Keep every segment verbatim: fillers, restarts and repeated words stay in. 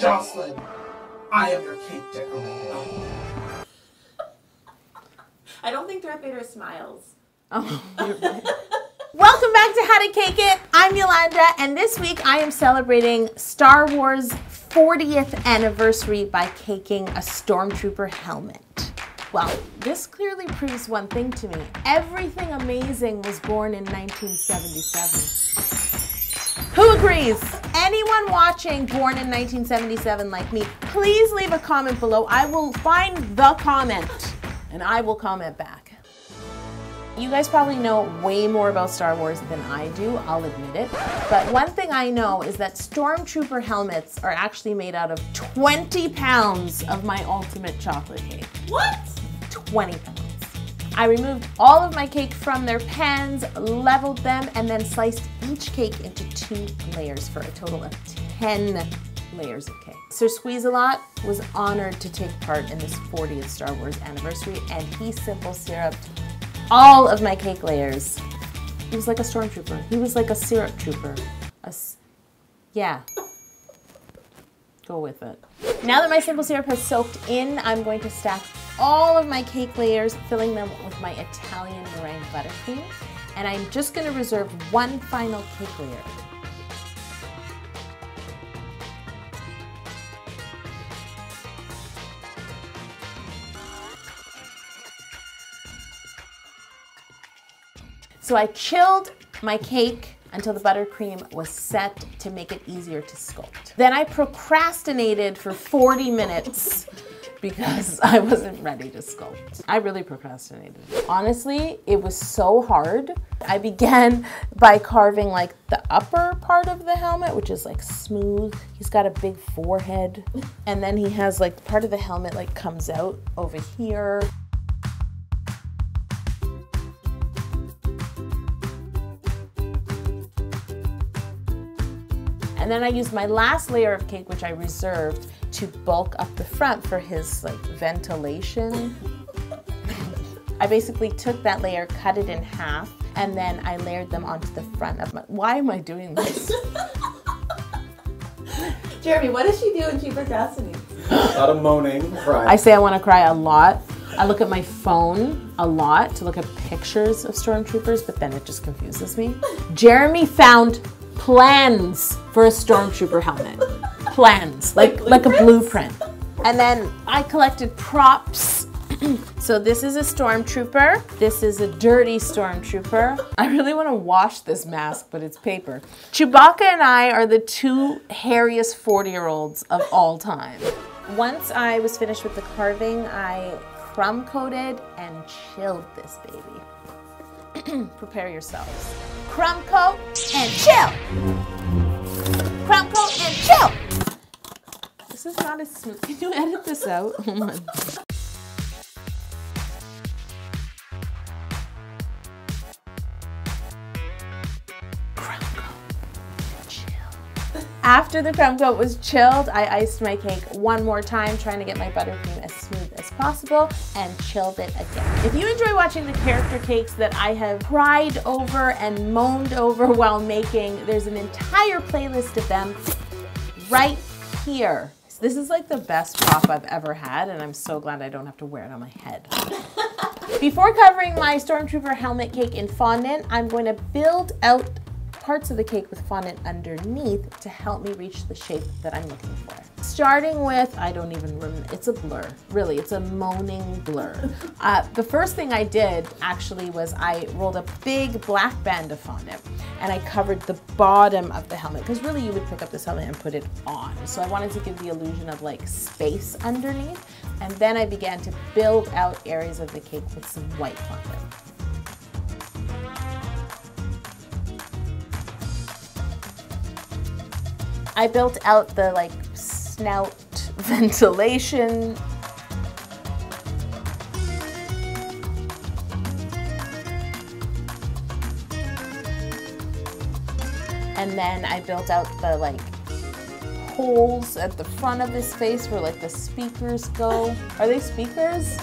Jocelyn, I am your cake decorator. I don't think Darth Vader smiles. Oh, you're right. Welcome back to How to Cake It. I'm Yolanda, and this week I am celebrating Star Wars' fortieth anniversary by caking a Stormtrooper helmet. Well, this clearly proves one thing to me. Everything amazing was born in nineteen seventy-seven. Who agrees? Anyone watching born in nineteen seventy-seven like me, please leave a comment below. I will find the comment, and I will comment back. You guys probably know way more about Star Wars than I do, I'll admit it. But one thing I know is that Stormtrooper helmets are actually made out of twenty pounds of my ultimate chocolate cake. What? twenty pounds. I removed all of my cake from their pans, leveled them, and then sliced each cake into two layers for a total of ten layers of cake. Sir Squeeze a Lot was honored to take part in this fortieth Star Wars anniversary, and he simple syruped all of my cake layers. He was like a stormtrooper. He was like a syrup trooper. A s yeah. Go with it. Now that my simple syrup has soaked in, I'm going to stack all of my cake layers, filling them with my Italian meringue buttercream, and I'm just going to reserve one final cake layer. So I chilled my cake until the buttercream was set to make it easier to sculpt. Then I procrastinated for forty minutes because I wasn't ready to sculpt. I really procrastinated. Honestly, it was so hard. I began by carving like the upper part of the helmet, which is like smooth. He's got a big forehead. And then he has like part of the helmet like comes out over here. And then I used my last layer of cake, which I reserved, to bulk up the front for his like ventilation. I basically took that layer, cut it in half, and then I layered them onto the front of my... Why am I doing this? Jeremy, what does she do when she procrastinates? A lot of moaning, crying. I say I want to cry a lot. I look at my phone a lot to look at pictures of stormtroopers, but then it just confuses me. Jeremy found plans for a stormtrooper helmet. Plans, like, like, like a blueprint. And then I collected props. So this is a stormtrooper. This is a dirty stormtrooper. I really want to wash this mask, but it's paper. Chewbacca and I are the two hairiest forty-year-olds of all time. Once I was finished with the carving, I crumb-coated and chilled this baby. Prepare yourselves. Crumb coat and chill. Crumb coat and chill. This is not as smooth. Can you edit this out? Hold on. Crumb coat, chill. After the crumb coat was chilled, I iced my cake one more time, trying to get my buttercream as smooth as possible, and chilled it again. If you enjoy watching the character cakes that I have cried over and moaned over while making, there's an entire playlist of them right here. So this is like the best prop I've ever had, and I'm so glad I don't have to wear it on my head. Before covering my Stormtrooper helmet cake in fondant, I'm going to build out parts of the cake with fondant underneath to help me reach the shape that I'm looking for. Starting with, I don't even remember, it's a blur. Really, it's a moaning blur. Uh, the first thing I did actually was I rolled a big black band of fondant and I covered the bottom of the helmet, because really you would pick up this helmet and put it on. So I wanted to give the illusion of like space underneath, and then I began to build out areas of the cake with some white fondant. I built out the like snout ventilation. And then I built out the like holes at the front of his face where like the speakers go. Are they speakers?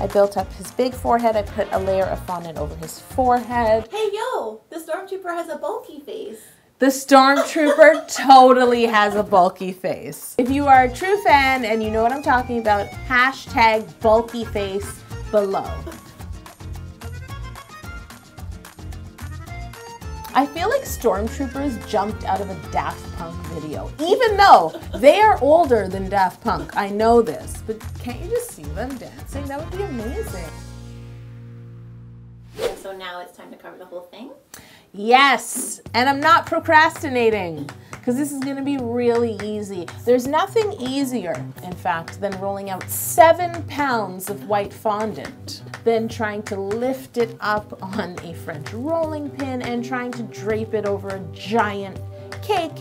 I built up his big forehead. I put a layer of fondant over his forehead. Hey, yo, the Stormtrooper has a bulky face. The Stormtrooper totally has a bulky face. If you are a true fan and you know what I'm talking about, hashtag bulky face below. I feel like Stormtroopers jumped out of a Daft Punk video, even though they are older than Daft Punk. I know this, but can't you just see them dancing? That would be amazing. So now it's time to cover the whole thing? Yes, and I'm not procrastinating because this is going to be really easy. There's nothing easier, in fact, than rolling out seven pounds of white fondant, then trying to lift it up on a French rolling pin and trying to drape it over a giant cake.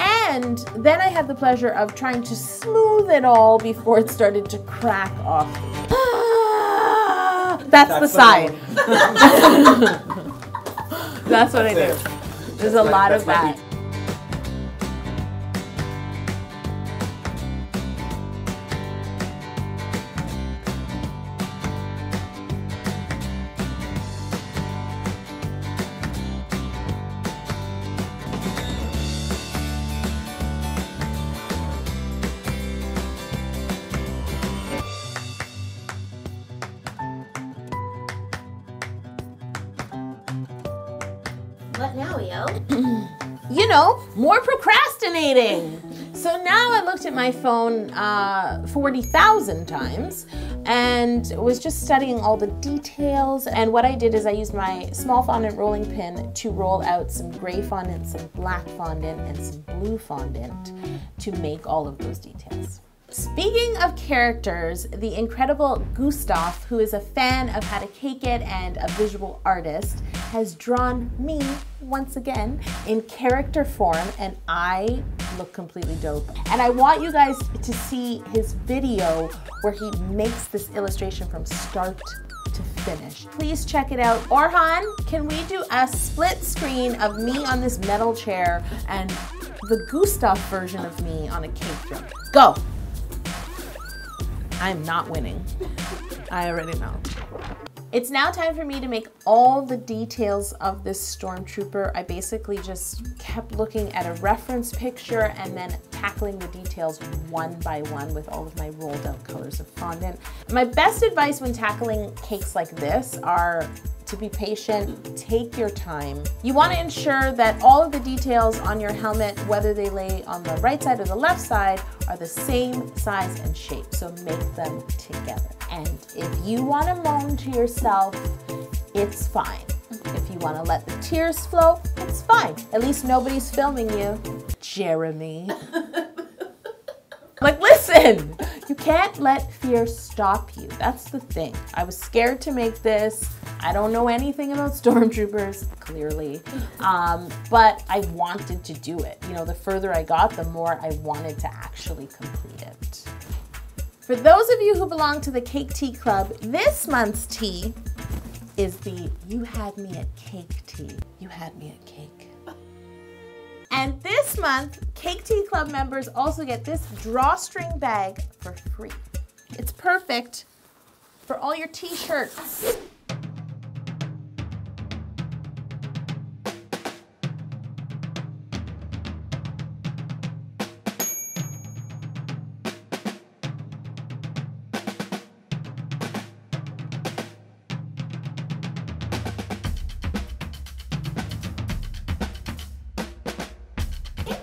And then I had the pleasure of trying to smooth it all before it started to crack off. Ah, that's, that's the side. That's what I do. There's a lot of that. What now, yo? You know, more procrastinating. So now I looked at my phone uh, forty thousand times and was just studying all the details. And what I did is I used my small fondant rolling pin to roll out some gray fondant, some black fondant, and some blue fondant to make all of those details. Speaking of characters, the incredible Gustav, who is a fan of How to Cake It and a visual artist, has drawn me once again in character form, and I look completely dope. And I want you guys to see his video where he makes this illustration from start to finish. Please check it out. Orhan, can we do a split screen of me on this metal chair and the Gustav version of me on a cake drum? Go! I'm not winning. I already know. It's now time for me to make all the details of this Stormtrooper. I basically just kept looking at a reference picture and then tackling the details one by one with all of my rolled out colors of fondant. My best advice when tackling cakes like this are to be patient, take your time. You want to ensure that all of the details on your helmet, whether they lay on the right side or the left side, are the same size and shape, so make them together. And if you want to moan to yourself, it's fine. If you want to let the tears flow, it's fine. At least nobody's filming you, Jeremy. Like, listen, you can't let fear stop you. That's the thing. I was scared to make this. I don't know anything about Stormtroopers, clearly, um, but I wanted to do it. You know, the further I got, the more I wanted to actually complete it. For those of you who belong to the Cake Tea Club, this month's tea is the You Had Me at Cake Tea. You had me at cake. And this month, Cake Tea Club members also get this drawstring bag for free. It's perfect for all your t-shirts.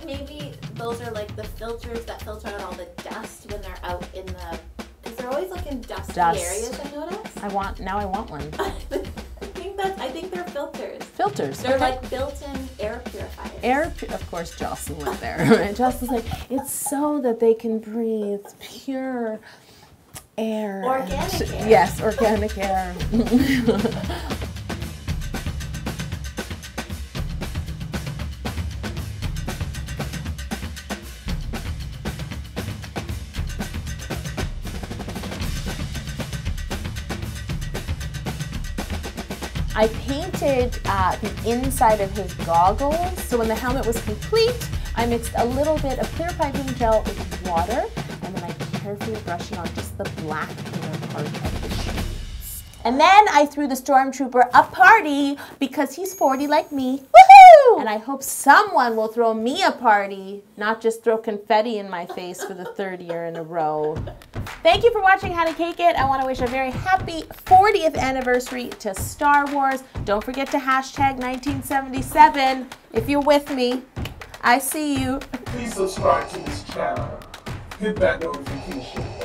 Maybe those are like the filters that filter out all the dust when they're out in the, because they're always like in dusty dust. areas, I notice. I want, now I want one. I think that's, I think they're filters. Filters. They're okay. Like built-in air purifiers. Air, of course Jocelyn was there. Right? Jocelyn's like, it's so that they can breathe pure air. Organic and, air. Yes, organic air. I painted uh, the inside of his goggles, so when the helmet was complete, I mixed a little bit of clear piping gel with water, and then I carefully brushed it on just the black inner part of the sheet. And then I threw the Stormtrooper a party because he's forty like me. Woohoo! And I hope someone will throw me a party, not just throw confetti in my face for the third year in a row. Thank you for watching How to Cake It. I want to wish a very happy fortieth anniversary to Star Wars. Don't forget to hashtag nineteen seventy-seven if you're with me. I see you. Please subscribe to this channel. Hit that notification.